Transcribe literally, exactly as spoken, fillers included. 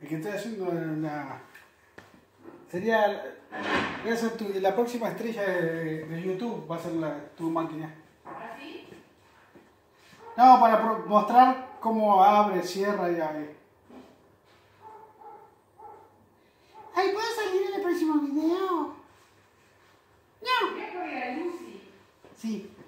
El que estoy haciendo una... Sería... Voy a hacer tu... la próxima estrella de, de YouTube, va a ser la, tu máquina. ¿Ahora sí? No, para pro... mostrar cómo abre, cierra y abre. Ay, ¿puedo salir en el próximo video? No. Voy a correr a Lucy. Sí.